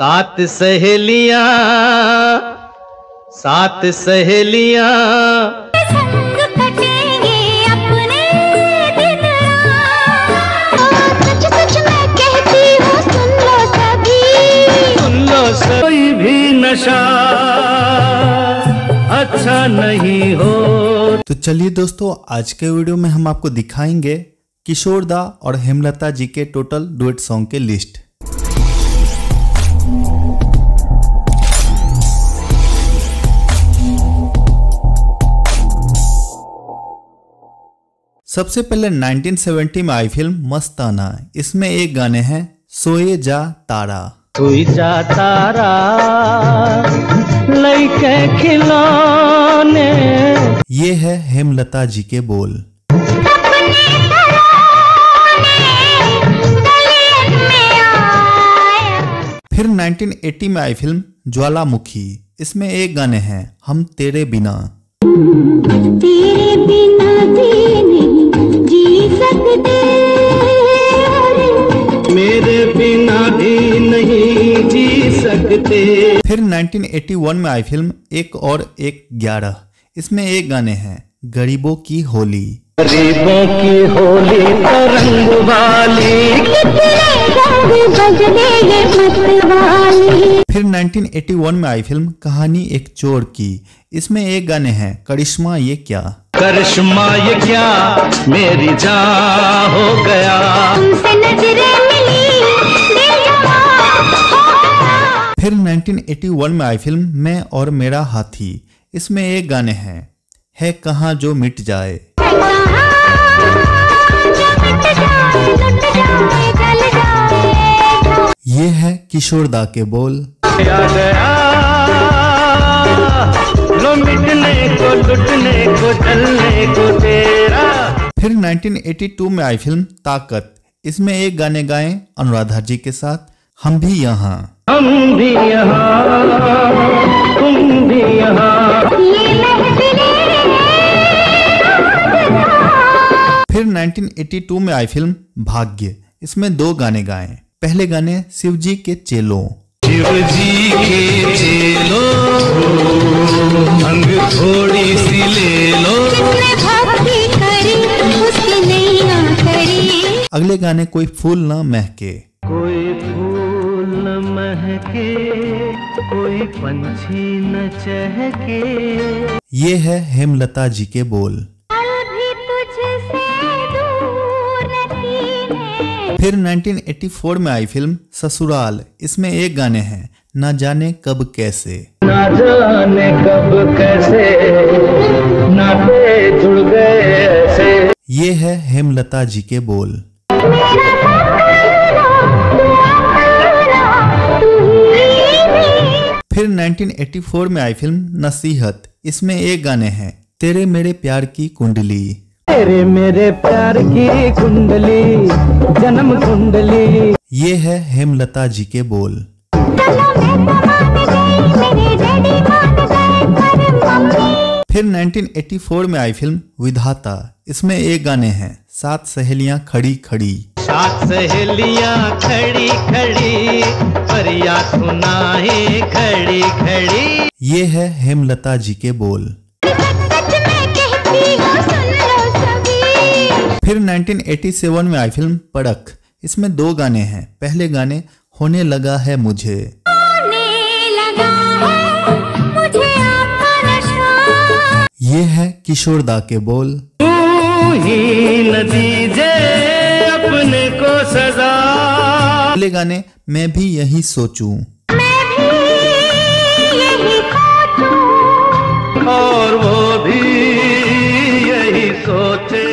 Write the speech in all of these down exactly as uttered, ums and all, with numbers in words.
सात सहेलियां सात सहेलियां संग कटेंगे अपने दिन रात। सच सच मैं कहती हूँ सुन लो सभी सुन लो सभी। कोई भी नशा अच्छा नहीं हो। तो चलिए दोस्तों, आज के वीडियो में हम आपको दिखाएंगे किशोर दा और हेमलता जी के टोटल डुएट सॉन्ग के लिस्ट। सबसे पहले नाइनटीन सेवेंटी में आई फिल्म मस्ताना। इसमें एक गाने हैं सोए जा तारा सोए जा तारा लइके खिलौने। ये है हेमलता जी के बोल। फिर नाइनटीन एटी में आई फिल्म ज्वालामुखी। इसमें एक गाने हैं हम तेरे बिना तेरे बिना मेरे बिना भी नहीं जी सकते। फिर नाइनटीन एटी वन में आई फिल्म एक और एक ग्यारह। इसमें एक गाने हैं गरीबों की होली गरीबों की होली रंग वाली। फिर नाइनटीन एटी वन में आई फिल्म कहानी एक चोर की। इसमें एक गाने हैं करिश्मा ये क्या करिश्मा ये क्या मेरी जान हो गया। फिर नाइनटीन एटी वन में आई फिल्म मैं और मेरा हाथी। इसमें एक गाने हैं है कहाँ जो मिट जाए। ये है किशोर दा के बोल। फिर नाइनटीन एटी टू में आई फिल्म ताकत। इसमें एक गाने गाएं अनुराधा जी के साथ हम भी यहाँ हम भी यहाँ तुम भी यहाँ। फिर नाइनटीन एटी टू में आई फिल्म भाग्य। इसमें दो गाने गाएं। पहले गाने शिव जी के चेलों शिव जी के चेलों अंग थोड़ी सी ले लो। अगले गाने कोई फूल न महके कोई फूल न महके कोई पंछी न चहके। ये है हेमलता जी के बोल। फिर नाइनटीन एटी फोर में आई फिल्म ससुराल। इसमें एक गाने हैं ना जाने कब कैसे ना जाने कब कैसे नाते जुड़ गए ऐसे। ये है हेमलता जी के बोल। फिर नाइनटीन एटी फोर में आई फिल्म नसीहत। इसमें एक गाने हैं तेरे मेरे प्यार की कुंडली तेरे मेरे प्यार की कुंडली जन्म कुंडली। ये है हेमलता जी के बोल। फिर नाइनटीन एटी फोर में आई फिल्म विधाता। इसमें एक गाने हैं सात सहेलियां खड़ी खड़ी सात सहेलियां खड़ी खड़ी परिया सुनाए खड़ी खड़ी। ये है हेमलता जी के बोल। फिर नाइनटीन एटी सेवन में आई फिल्म पड़ख। इसमें दो गाने हैं पहले गाने होने लगा है मुझे, लगा है मुझे आपका। ये है किशोर दा के बोल। ही न दीजे अपने को सजा। अगले गाने मैं भी यही सोचूं मैं भी यही सोचूं और वो भी यही सोचे।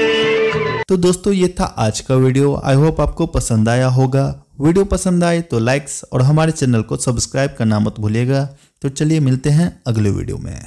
तो दोस्तों, ये था आज का वीडियो। आई होप आपको पसंद आया होगा। वीडियो पसंद आए तो लाइक्स और हमारे चैनल को सब्सक्राइब करना मत भूलिएगा। तो चलिए मिलते हैं अगले वीडियो में।